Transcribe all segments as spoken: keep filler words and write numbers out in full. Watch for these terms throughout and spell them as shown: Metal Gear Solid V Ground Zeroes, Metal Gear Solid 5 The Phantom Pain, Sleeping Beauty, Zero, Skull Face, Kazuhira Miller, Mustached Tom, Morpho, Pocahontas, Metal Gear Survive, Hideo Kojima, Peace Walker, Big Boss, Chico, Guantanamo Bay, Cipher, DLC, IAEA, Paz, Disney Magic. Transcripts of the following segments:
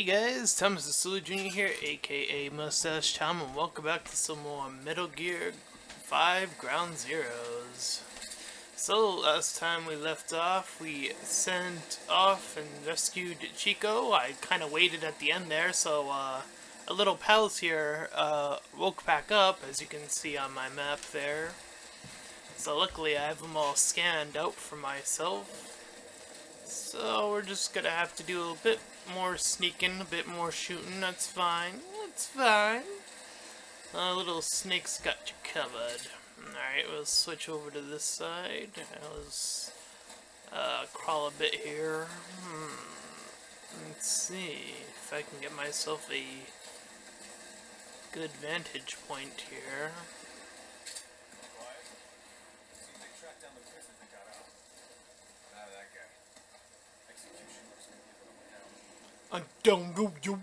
Hey guys, Thomas the Sulu Junior here, aka Mustached Tom, and welcome back to some more Metal Gear five Ground Zeroes. So, last time we left off, we sent off and rescued Chico. I kind of waited at the end there, so uh, a little pals here uh, woke back up, as you can see on my map there. So luckily I have them all scanned out for myself. So we're just gonna have to do a bit more sneaking, a bit more shooting. That's fine. That's fine. Uh, little snake's got you covered. Alright, we'll switch over to this side. Let's uh, crawl a bit here. Hmm. Let's see if I can get myself a good vantage point here. I don't know you. Right.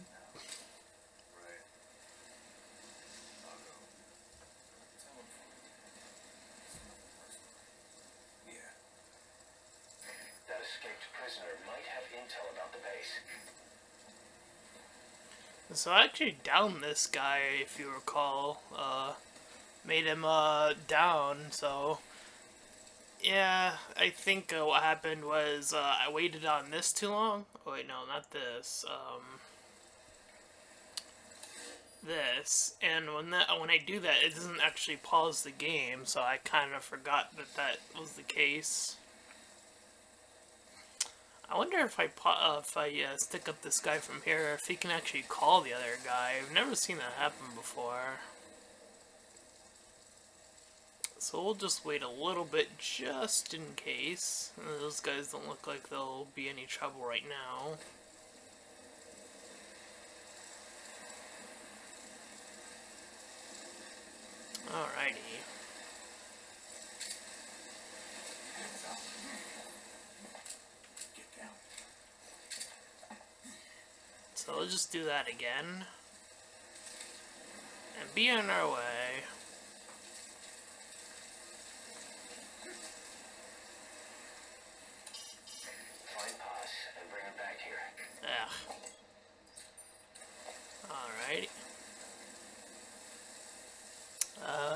I'll go. Tell him for me. It's nothing personal. Yeah. That escaped prisoner might have intel about the base. So I actually downed this guy, if you recall. Uh, made him uh down. So yeah, I think uh, what happened was uh, I waited on this too long. Oh, wait, no, not this. Um, this. And when that when I do that, it doesn't actually pause the game, so I kind of forgot that that was the case. I wonder if I uh, if I uh, stick up this guy from here, if he can actually call the other guy. I've never seen that happen before. So we'll just wait a little bit just in case. Those guys don't look like they'll be any trouble right now. Alrighty. Get down. So we'll just do that again. And be on our way.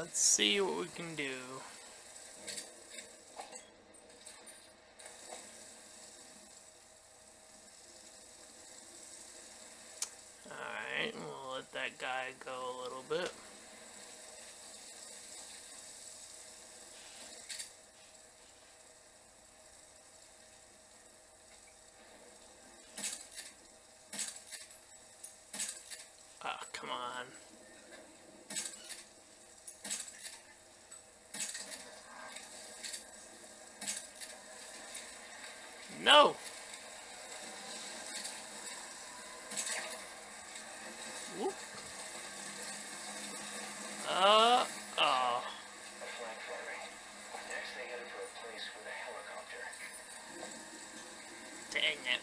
Let's see what we can do. Alright, we'll let that guy go a little bit. Ah, come on. No! Whoop. Uh, oh. A flag firing. Next they headed for a place with a helicopter. Dang it.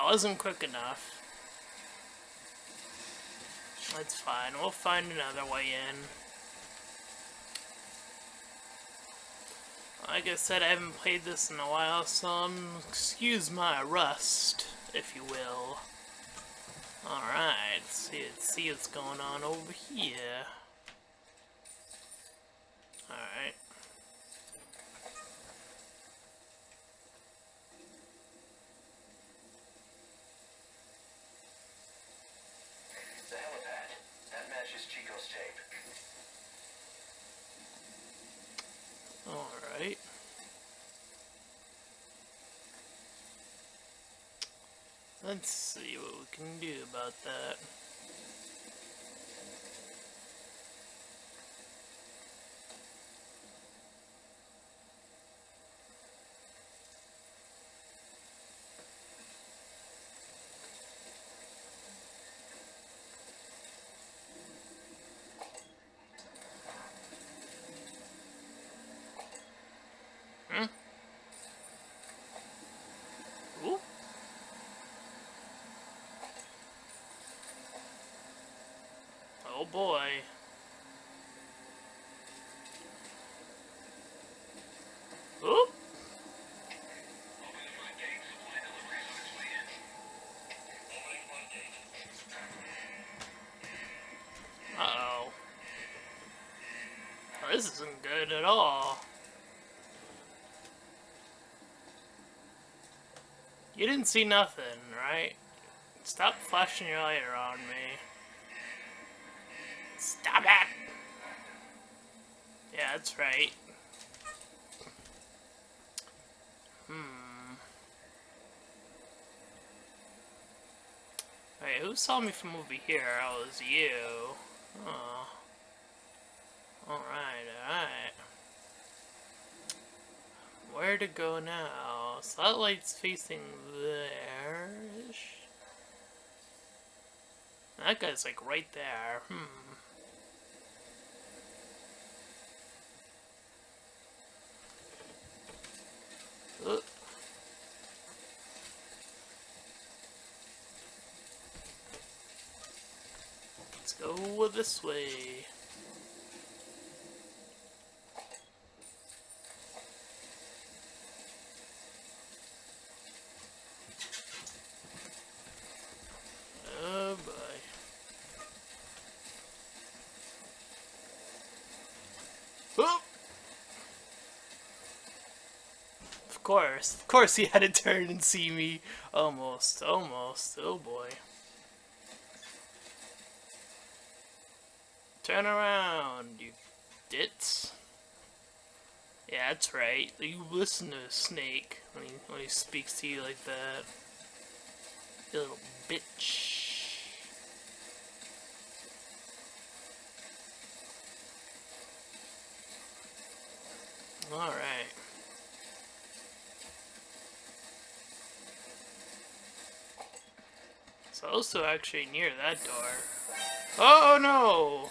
I wasn't quick enough. That's fine. We'll find another way in. Like I said, I haven't played this in a while, so um, excuse my rust, if you will. Alright, let's see, let's see what's going on over here. Alright. The helipad. That matches Chico's tape. Alright. Let's see what we can do about that. Oh boy. Oop. this isn't good at all. You didn't see nothing, right? Stop flashing your light on me. Stop it! Yeah, that's right. Hmm. Wait, who saw me from over here? Oh, it was you. Oh. Alright, alright. Where to go now? So that light's facing there-ish. That guy's like right there. Hmm. Ugh. Let's go this way. Of course, of course he had to turn and see me. Almost, almost, oh boy. Turn around, you dits. Yeah, that's right. You listen to a snake when he, when he speaks to you like that. You little bitch. Alright. It's also actually near that door. Oh no!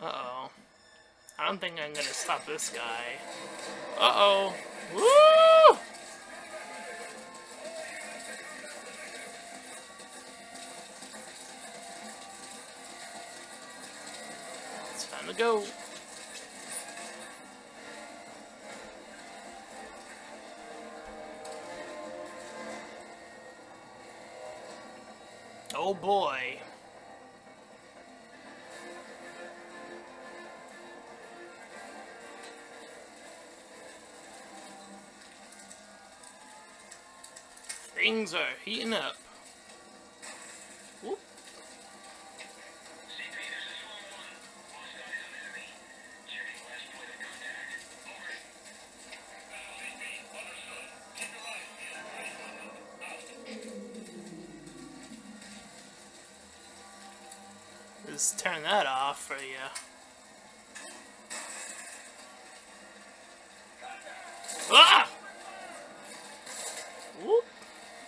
Uh-oh. I don't think I'm gonna stop this guy. Uh-oh! Woo! It's time to go! Oh boy. Things are heating up. Whoop. Just turn that off for you. Ah! Whoop.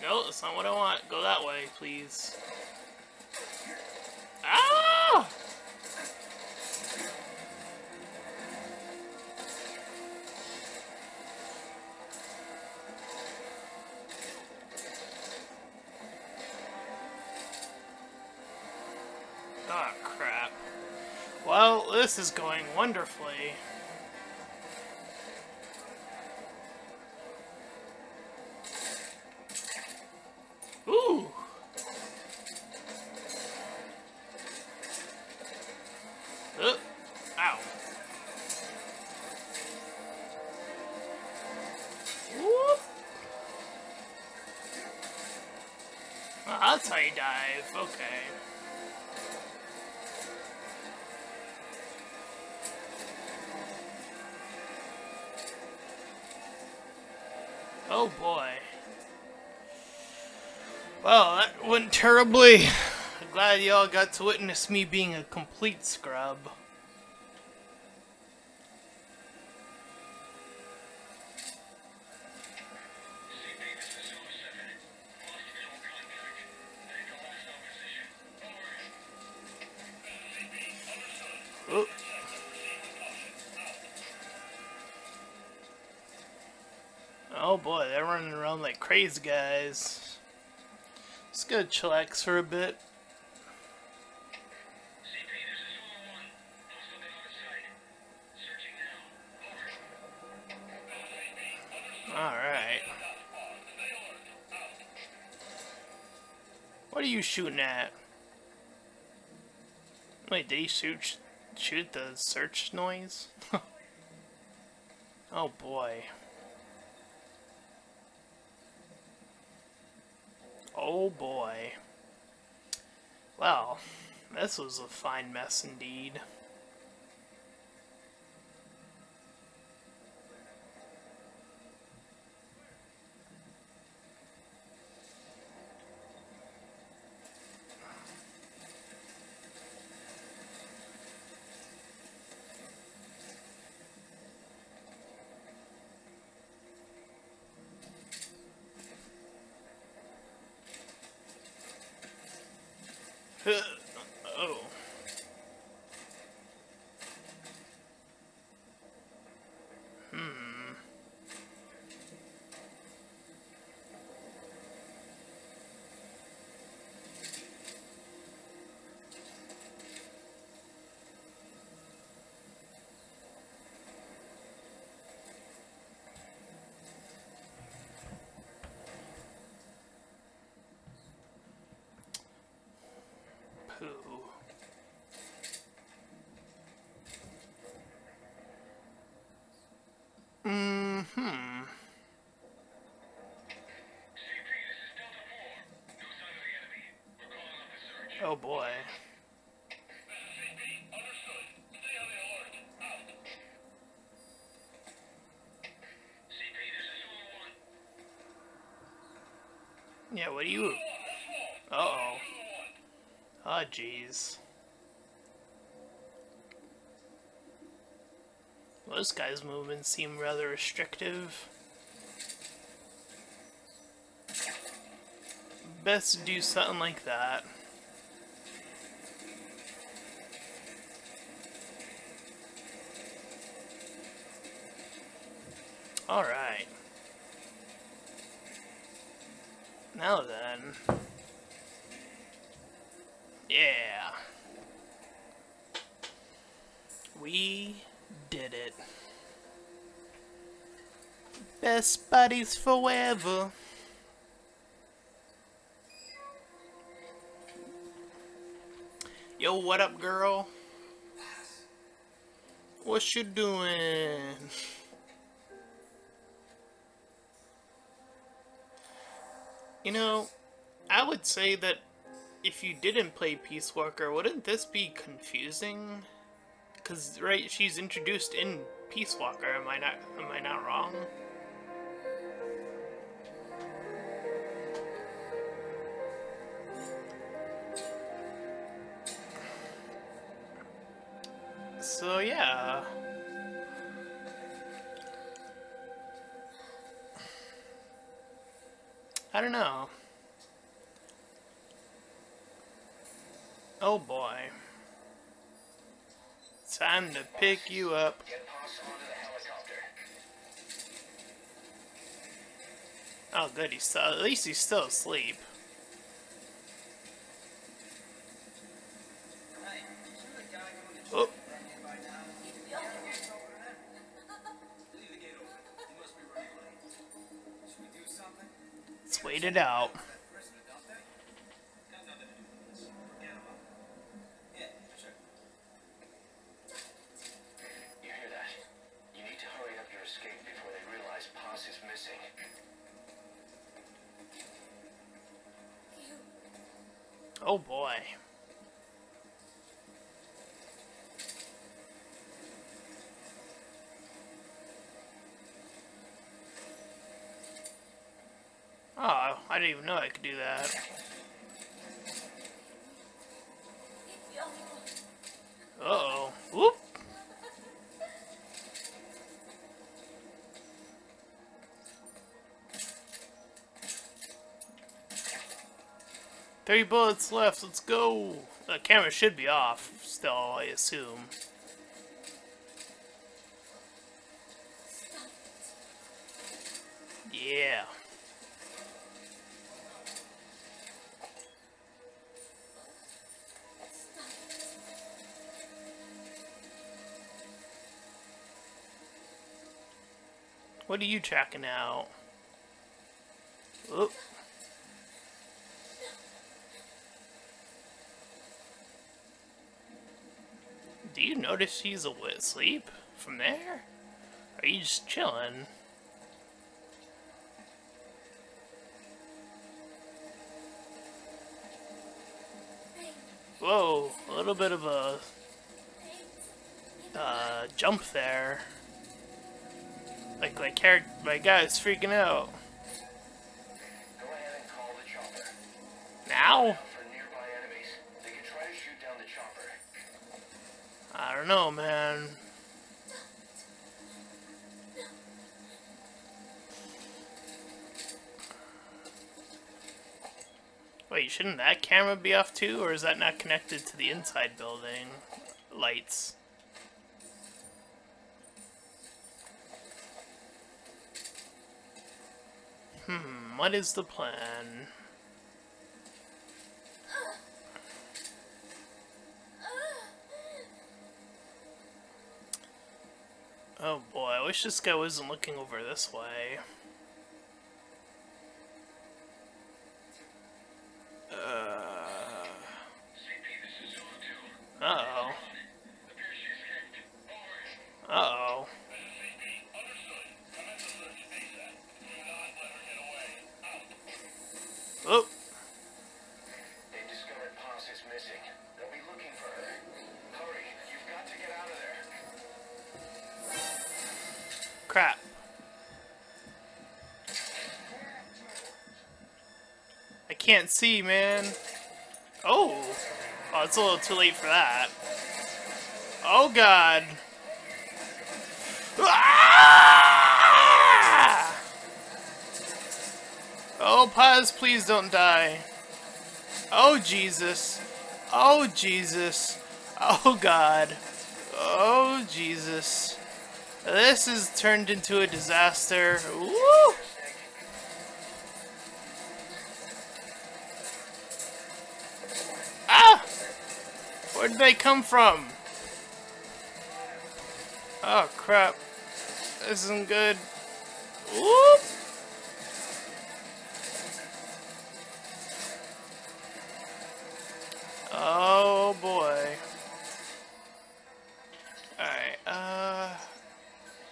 No, that's not what I want. Go that way, please. Ah! Well, this is going wonderfully. Ooh! Uh, ow. Whoop! Well, that's how you dive, okay. Oh boy. Well, that went terribly. I'm glad y'all got to witness me being a complete scrub. Oh. Oh boy, they're running around like crazy guys. Let's go chillax for a bit. Alright. What are you shooting at? Wait, did he shoot shoot the search noise? Oh boy. Oh boy. Well, this was a fine mess indeed. Oh. Hmm. Hmm. Oh boy. Yeah, what do you... Uh-oh. Ah, jeez. This guy's movements seem rather restrictive. Best do something like that. Alright. Now then. Yeah. We did it. Best buddies forever. Yo, what up, girl? What you doing? You know, I would say that if you didn't play Peace Walker, wouldn't this be confusing? Because, right, she's introduced in Peace Walker, am I not, am I not wrong? So, yeah. I don't know. Oh boy. Time to pick you up. Get Paz onto the helicopter. Oh good, he's still, at least he's still asleep. Oh. Let's wait it out. Oh boy. Oh, I didn't even know I could do that. Uh-oh. Whoop! Three bullets left, let's go! The camera should be off still, I assume. Yeah. What are you tracking out? Oop. notice he's asleep from there? Or are you just chilling? Whoa, a little bit of a uh, jump there. Like my character, my guy's freaking out. Go ahead and call the chopper. Now? For nearby enemies, they can try to shoot down the chopper. I don't know, man. Wait, shouldn't that camera be off too, or is that not connected to the inside building lights? Hmm, what is the plan? Oh boy, I wish this guy wasn't looking over this way. Crap. I can't see, man. Oh! Oh, it's a little too late for that. Oh, God! Ah! Oh, Paz, please don't die. Oh, Jesus. Oh, Jesus. Oh, God. Oh, Jesus. This is turned into a disaster. Woo! Ah! Where did they come from? Oh crap. This isn't good. Whoop! Oh boy. Alright, uh...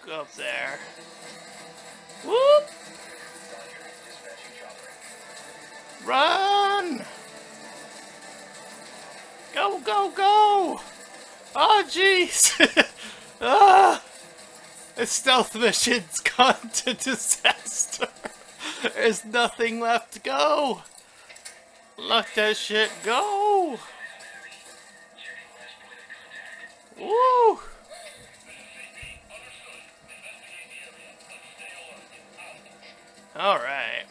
go up there. Whoop! Run! Go, go, go! Oh, jeez! Ah! A stealth mission's gone to disaster. There's nothing left to go. Let that shit go. Woo! Alright.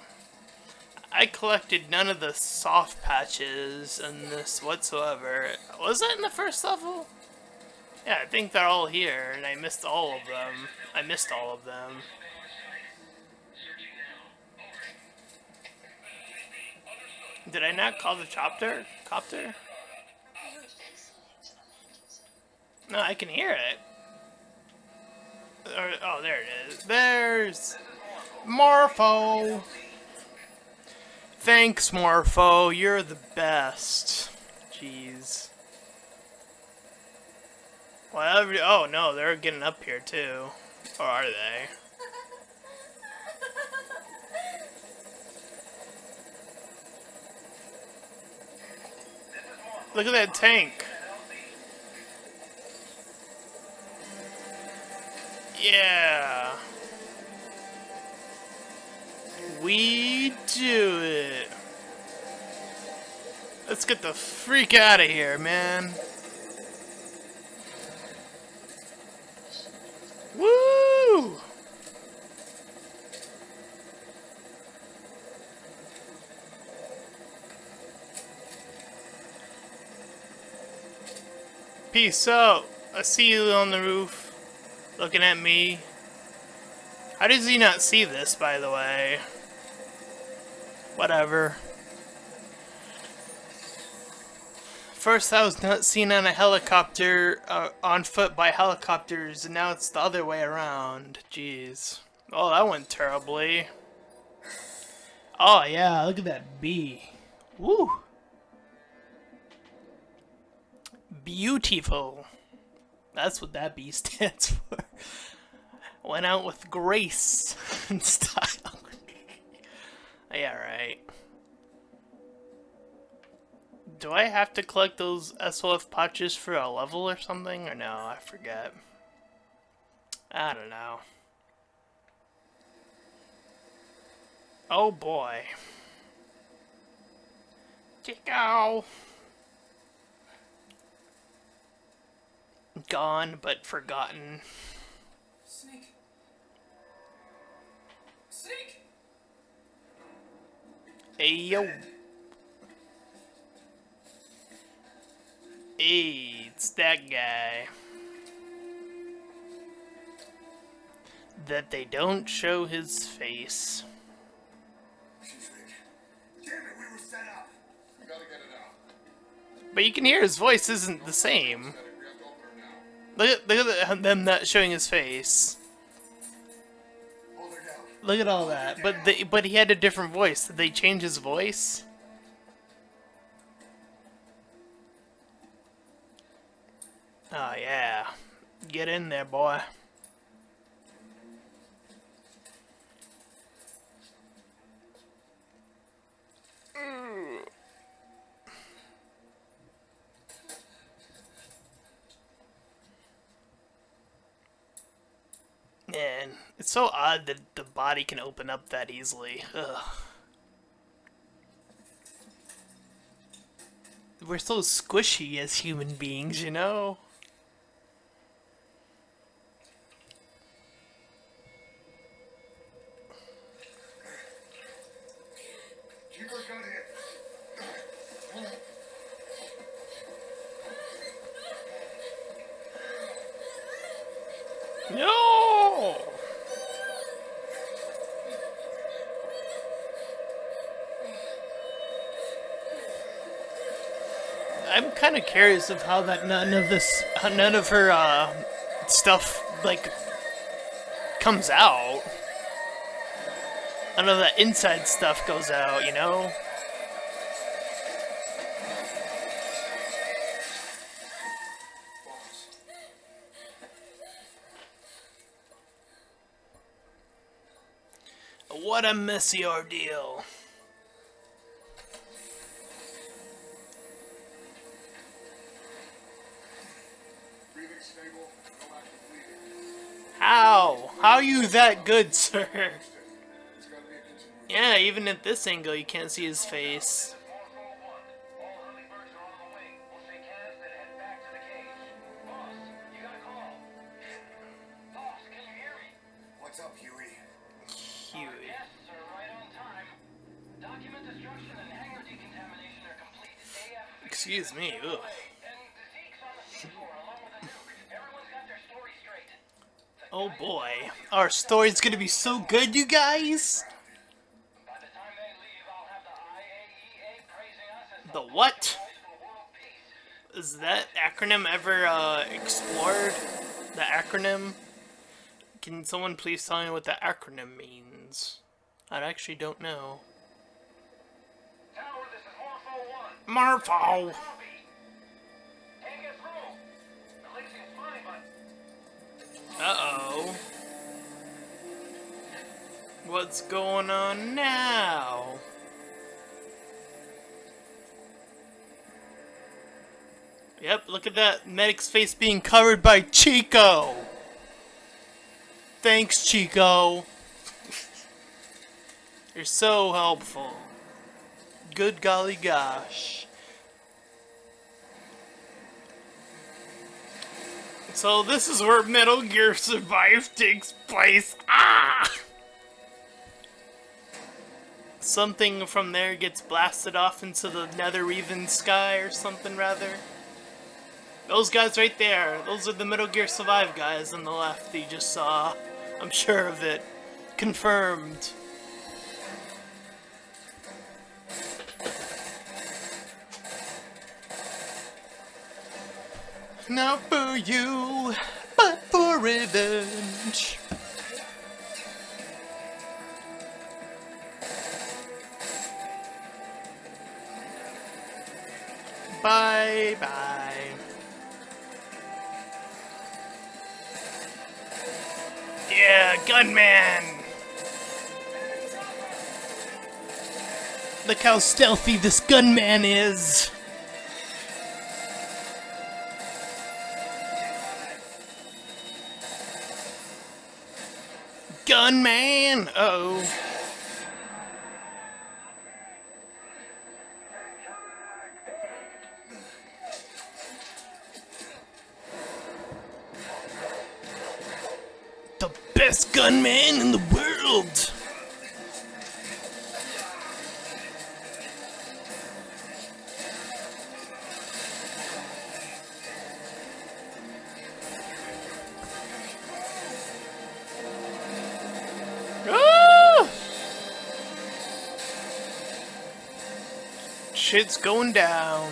I collected none of the soft patches in this whatsoever. Was that in the first level? Yeah, I think they're all here, and I missed all of them. I missed all of them. Did I not call the chopper? Copter? No, I can hear it. Oh, there it is. There's... Morpho! Thanks, Morpho. You're the best. Jeez. Well, every oh no, they're getting up here too. Or are they? Look at that tank. Yeah. We do it. Let's get the freak out of here, man. Woo! Peace out. I see you on the roof, looking at me. How does he not see this, by the way? Whatever. First I was not seen on a helicopter, uh, on foot by helicopters, and now it's the other way around. Jeez. Oh, that went terribly. Oh yeah, look at that bee. Woo! Beautiful. That's what that B stands for. Went out with grace and style. Yeah, right. Do I have to collect those S O F patches for a level or something? Or no, I forget. I don't know. Oh boy. Chico! Gone, but forgotten. Snake. Snake. Hey yo. Hey, it's that guy. That they don't show his face. Damn it, we were set up. We gotta get it out. But you can hear his voice isn't the same. Look at, look at them not showing his face. Look at all that. But they, but he had a different voice. Did they change his voice? Oh yeah. Get in there, boy. Man, it's so odd that the body can open up that easily. Ugh. We're so squishy as human beings, you know? I'm kind of curious of how that none of this, none of her uh, stuff like comes out. None of that inside stuff goes out, you know. What a messy ordeal. How? How are you that good, sir? Yeah, even at this angle, you can't see his face. What's up, Huey? Huey. Yes, sir, right on time. Document destruction and hangar decontamination are complete day after. Excuse me. Ugh. Oh boy, our story's gonna be so good, you guys! By the time they leave, I'll have the I A E A praising us as the what? Is that acronym ever uh, explored? The acronym? Can someone please tell me what the acronym means? I actually don't know. Tower, this is Morpho one. Morpho! Uh-oh. What's going on now? Yep, look at that medic's face being covered by Chico! Thanks, Chico! You're so helpful. Good golly gosh. So this is where Metal Gear Survive takes place. Ah! Something from there gets blasted off into the Nether-Even sky or something rather. Those guys right there, those are the Metal Gear Survive guys on the left that you just saw. I'm sure of it. Confirmed. Not for you, but for revenge. Bye bye. Yeah, gunman! Look how stealthy this gunman is! Gunman! Uh-oh. The best gunman in the world! Shit's going down.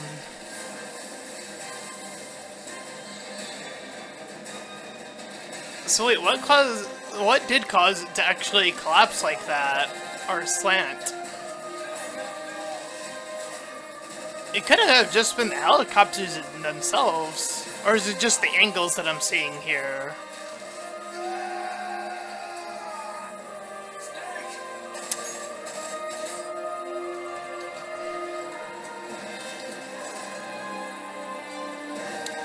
So wait, what caused, what did cause it to actually collapse like that? Or slant? It could have just been the helicopters themselves. Or is it just the angles that I'm seeing here?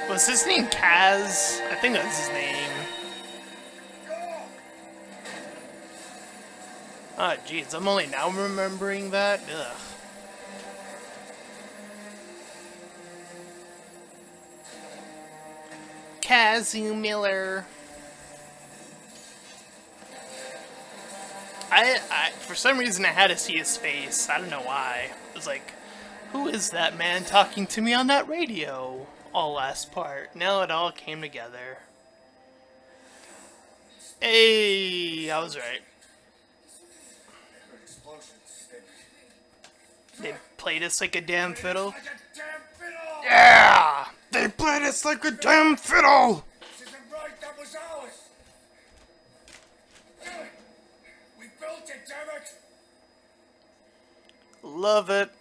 Was his name Paz? I think that's his name. Ah, oh, jeez, I'm only now remembering that? Ugh. Kazuhira Miller. I, I, for some reason I had to see his face. I don't know why. It was like, who is that man talking to me on that radio? All last part. Now it all came together. Hey, I was right. They played us like a damn fiddle. Yeah, they played us like a damn fiddle. This isn't right. That was ours. We built it, damn it. Love it.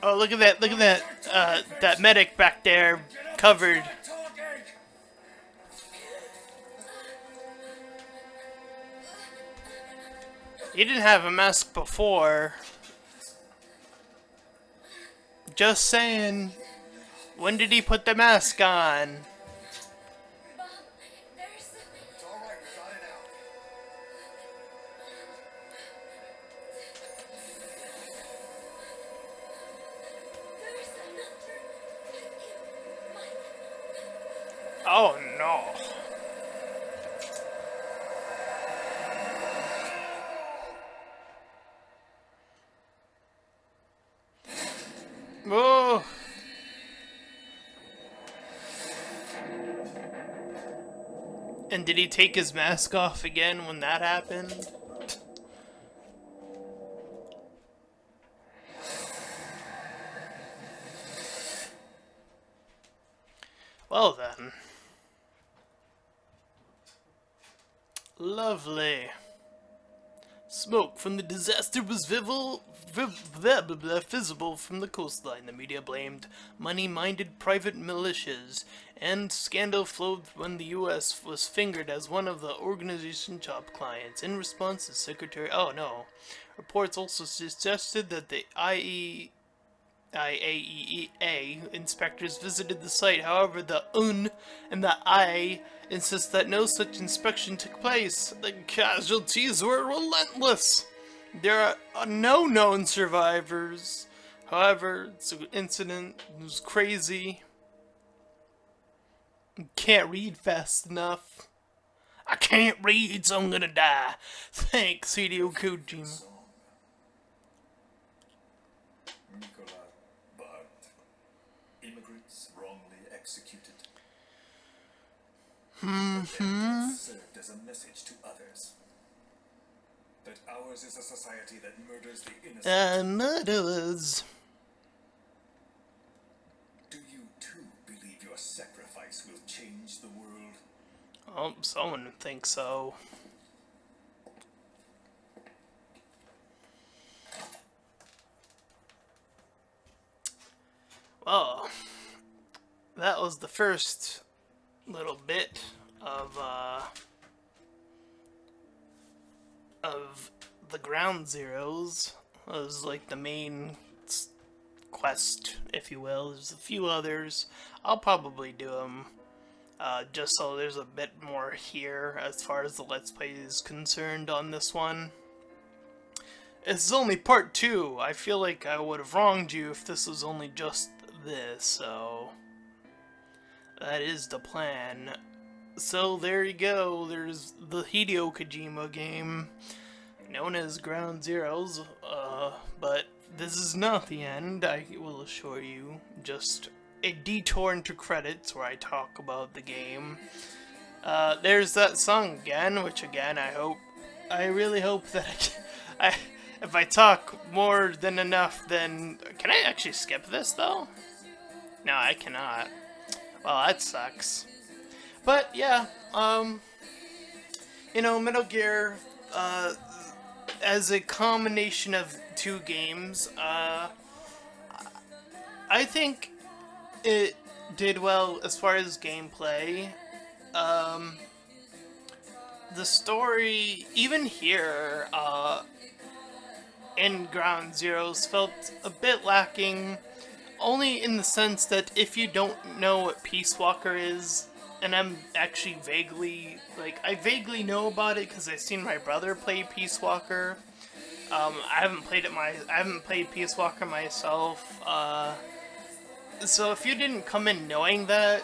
Oh, look at that, look at that, uh, that medic back there, covered. He didn't have a mask before. Just saying. When did he put the mask on? Oh no. Whoa. And did he take his mask off again when that happened? Well then. Lovely. Smoke from the disaster was vival, viv, blah, blah, blah, visible from the coastline. The media blamed money-minded private militias, and scandal flowed when the U S was fingered as one of the organization's job clients. In response, the secretary... Oh, no. Reports also suggested that the I E... I A E A inspectors visited the site. However, the U N and the I insist that no such inspection took place. The casualties were relentless. There are no known survivors. However, the incident was crazy. Can't read fast enough. I can't read, so I'm gonna die. Thanks, Hideo Kojima. Mm-hmm. Served as a message to others that ours is a society that murders the innocent. Uh, murderers. Do you too believe your sacrifice will change the world? Oh, someone thinks so. Well, that was the first little bit of uh, of the Ground Zeroes. It was like the main quest, if you will. There's a few others. I'll probably do them uh, just so there's a bit more here as far as the Let's Play is concerned on this one. This is only part two. I feel like I would have wronged you if this was only just this, so that is the plan. So there you go, there's the Hideo Kojima game, known as Ground Zeroes, uh, but this is not the end, I will assure you. Just a detour into credits where I talk about the game. Uh, there's that song again, which again, I hope, I really hope that I, I if I talk more than enough, then, can I actually skip this though? No, I cannot. Well, that sucks. But yeah, um, you know, Metal Gear, uh, as a combination of two games, uh, I think it did well as far as gameplay. Um, the story, even here, uh, in Ground Zeroes, felt a bit lacking, only in the sense that if you don't know what Peace Walker is, and I'm actually vaguely, like, I vaguely know about it because I've seen my brother play Peace Walker. Um, I haven't played it my, I haven't played Peace Walker myself. Uh, so if you didn't come in knowing that,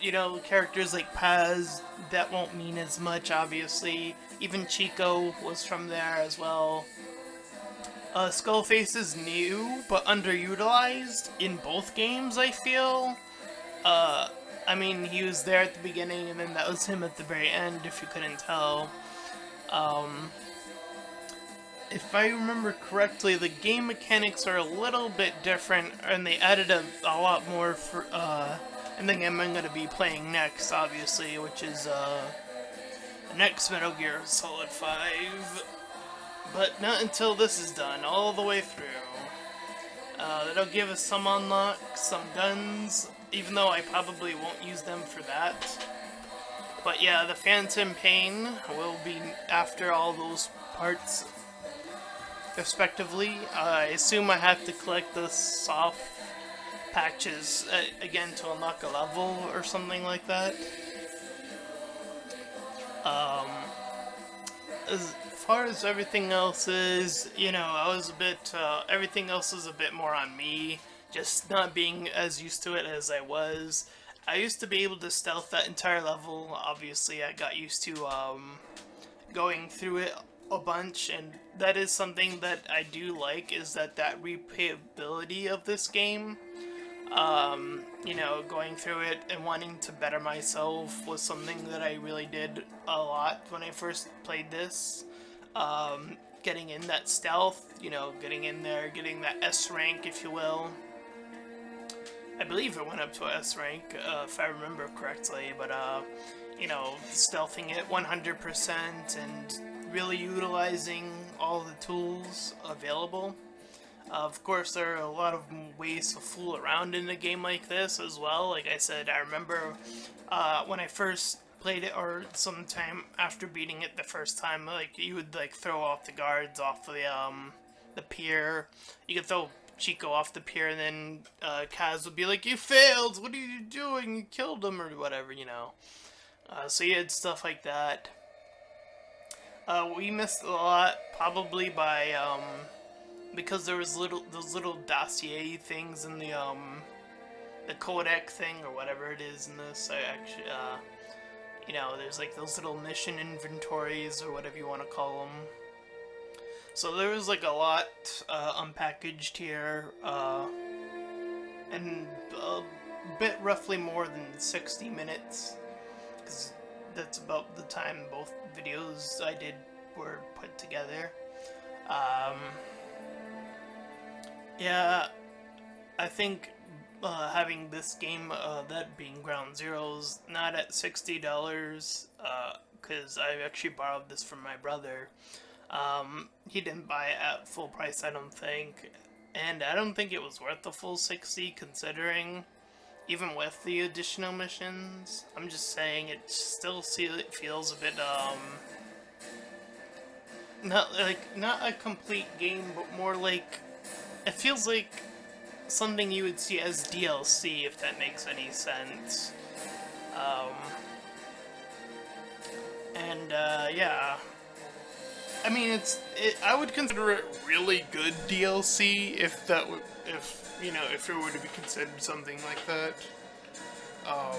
you know, characters like Paz, that won't mean as much, obviously. Even Chico was from there as well. Uh, Skull Face is new, but underutilized in both games, I feel. Uh... I mean, he was there at the beginning, and then that was him at the very end, if you couldn't tell. Um, if I remember correctly, the game mechanics are a little bit different, and they added a, a lot more for, uh, and the game I'm going to be playing next, obviously, which is, uh, the next Metal Gear Solid five, but not until this is done, all the way through. Uh, that'll give us some unlocks, some guns, even though I probably won't use them for that. But yeah, the Phantom Pain will be after all those parts, respectively. Uh, I assume I have to collect the soft patches, uh, again, to unlock a level or something like that. Um, as far as everything else is, you know, I was a bit, uh, everything else is a bit more on me. Just not being as used to it as I was. I used to be able to stealth that entire level. Obviously, I got used to um, going through it a bunch, and that is something that I do like, is that that replayability of this game. Um, you know, going through it and wanting to better myself was something that I really did a lot when I first played this. Um, getting in that stealth, you know, getting in there, getting that S rank, if you will. I believe it went up to an S rank, uh, if I remember correctly, but, uh, you know, stealthing it one hundred percent and really utilizing all the tools available. Uh, of course, there are a lot of ways to fool around in a game like this as well. Like I said, I remember uh, when I first played it, or sometime after beating it the first time, like, you would, like, throw off the guards off the, um, the pier. You could throw Chico off the pier, and then uh, Kaz would be like, "You failed! What are you doing? You killed him," or whatever, you know. Uh, so you had stuff like that. Uh, we missed a lot, probably by, um, because there was little, those little dossier things in the, um, the codec thing, or whatever it is in this. I actually, uh, you know, there's like those little mission inventories, or whatever you want to call them. So there was like a lot uh, unpackaged here, uh, and a bit roughly more than sixty minutes, because that's about the time both videos I did were put together. Um, yeah, I think uh, having this game, uh, that being Ground Zeroes, not at sixty dollars, because uh, I actually borrowed this from my brother. Um, he didn't buy it at full price, I don't think, and I don't think it was worth the full sixty, considering even with the additional missions. I'm just saying it still it feels a bit, um... not, like, not a complete game, but more like... It feels like something you would see as D L C, if that makes any sense. Um... And, uh, yeah. I mean, it's... It, I would consider it really good D L C, if that would... If you know, if it were to be considered something like that. Um,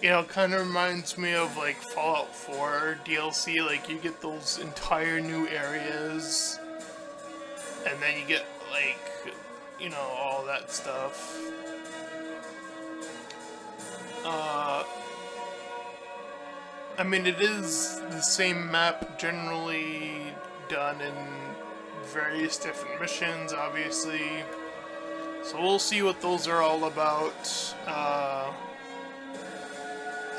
you know, it kind of reminds me of, like, Fallout four D L C, like, you get those entire new areas, and then you get, like, you know, all that stuff. Uh, I mean, it is the same map generally done in various different missions, obviously, so we'll see what those are all about, uh,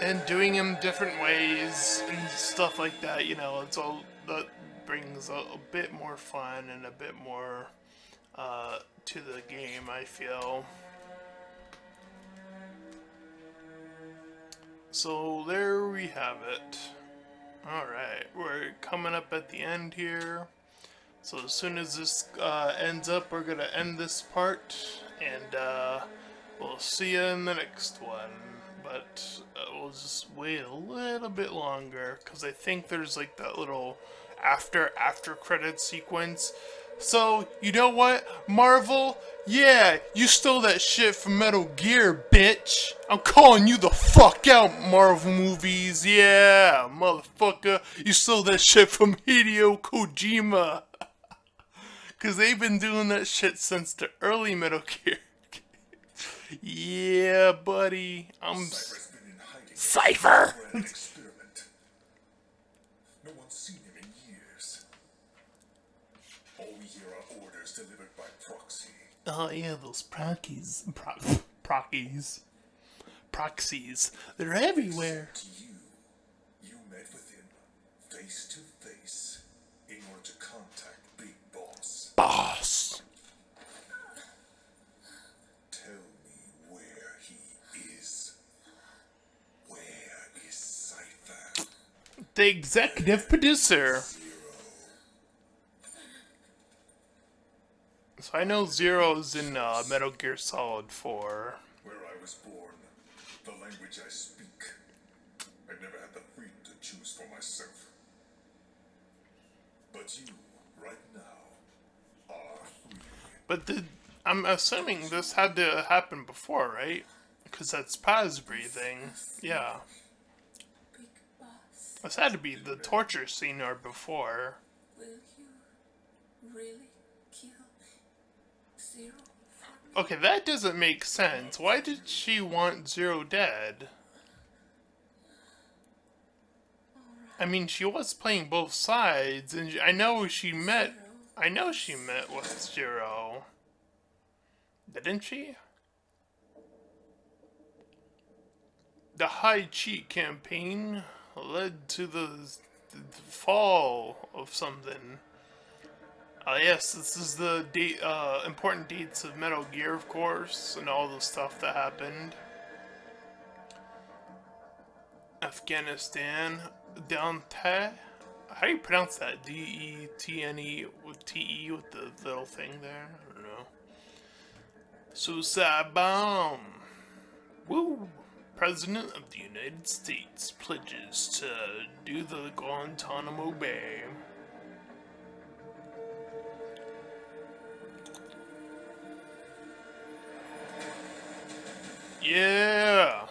and doing them different ways and stuff like that, you know, it's all, that brings a, a bit more fun and a bit more, uh, to the game, I feel. So there we have it. Alright, we're coming up at the end here. So as soon as this uh, ends up, we're gonna end this part, and uh, we'll see you in the next one. But uh, we'll just wait a little bit longer, because I think there's like that little after after credit sequence. So you know what, Marvel? Yeah, you stole that shit from Metal Gear, bitch. I'm calling you the fuck out, Marvel movies. Yeah, motherfucker, you stole that shit from Hideo Kojima. Cause they've been doing that shit since the early Metal Gear. Yeah, buddy. I'm Cipher. No one's seen him in years. All we hear are orders delivered by proxy. Oh yeah, those proxies, Pro proxies, proxies. They're everywhere. You, you met with him face to face in order to contact Big Boss. Boss! Tell me where he is. Where is Cipher? The executive producer. Zero. So I know Zero's in uh, Metal Gear Solid four. Where I was born, the language I speak. I never had the freedom to choose for myself. But you, right now, But the, I'm assuming this had to happen before, right? Because that's Paz breathing. Yeah. This had to be the torture scene or before. Will you really kill Zero? Okay, that doesn't make sense. Why did she want Zero dead? I mean, she was playing both sides, and I know she met... I know she met with Zero, didn't she? The high cheat campaign led to the, the fall of something. Uh, yes, this is the date, uh, important dates of Metal Gear, of course, and all the stuff that happened. Afghanistan, Dante. How do you pronounce that? D E T N E with T E with the little thing there? I don't know. Suicide bomb. Woo! President of the United States pledges to do the Guantanamo Bay. Yeah.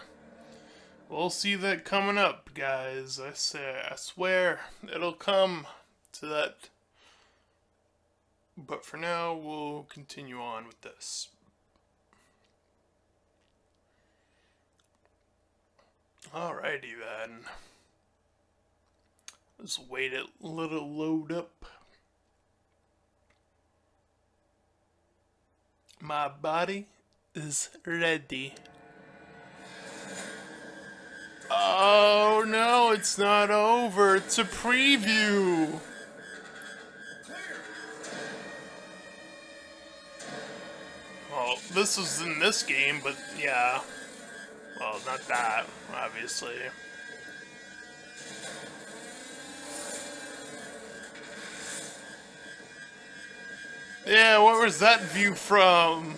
We'll see that coming up, guys. I say, I swear, it'll come to that. But for now, we'll continue on with this. Alrighty then. Let's wait it, let it load up. My body is ready. Oh no, it's not over. It's a preview. Oh, this was in this game, but yeah. Well, not that, obviously. Yeah, where was that view from?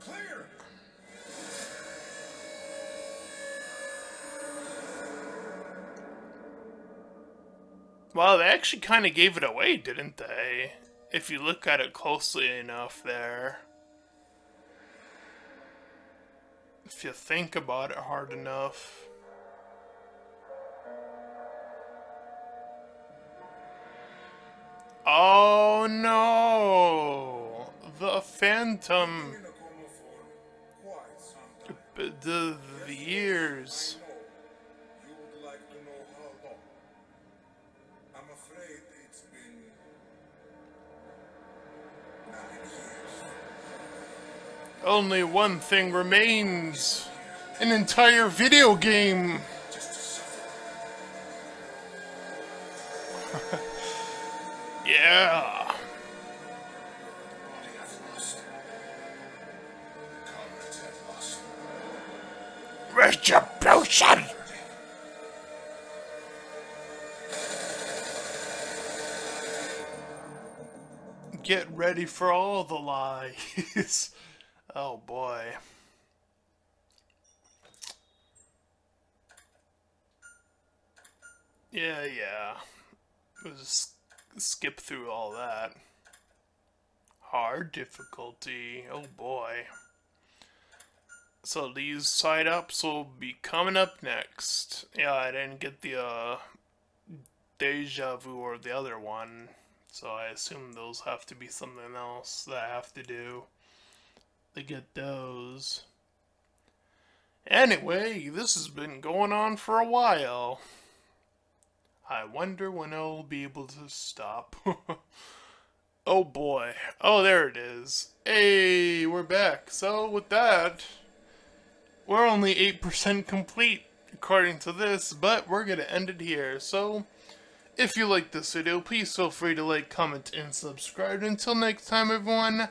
Clear. Wow, they actually kind of gave it away, didn't they? If you look at it closely enough there. If you think about it hard enough. Oh no! The Phantom. The, the, the years. You would like to know how long. I'm afraid it's been nine years. Only one thing remains. An entire video game. Yeah. Retribution. Get ready for all the lies. Oh boy. Yeah, yeah. It was skip through all that. Hard difficulty. Oh boy. So these side ups will be coming up next. Yeah, I didn't get the uh, deja vu or the other one, so I assume those have to be something else that I have to do to get those. Anyway, this has been going on for a while. I wonder when I'll be able to stop. Oh boy. Oh, there it is. Hey, we're back. So with that, we're only eight percent complete according to this, but we're going to end it here. So if you like this video, please feel free to like, comment, and subscribe. Until next time, everyone,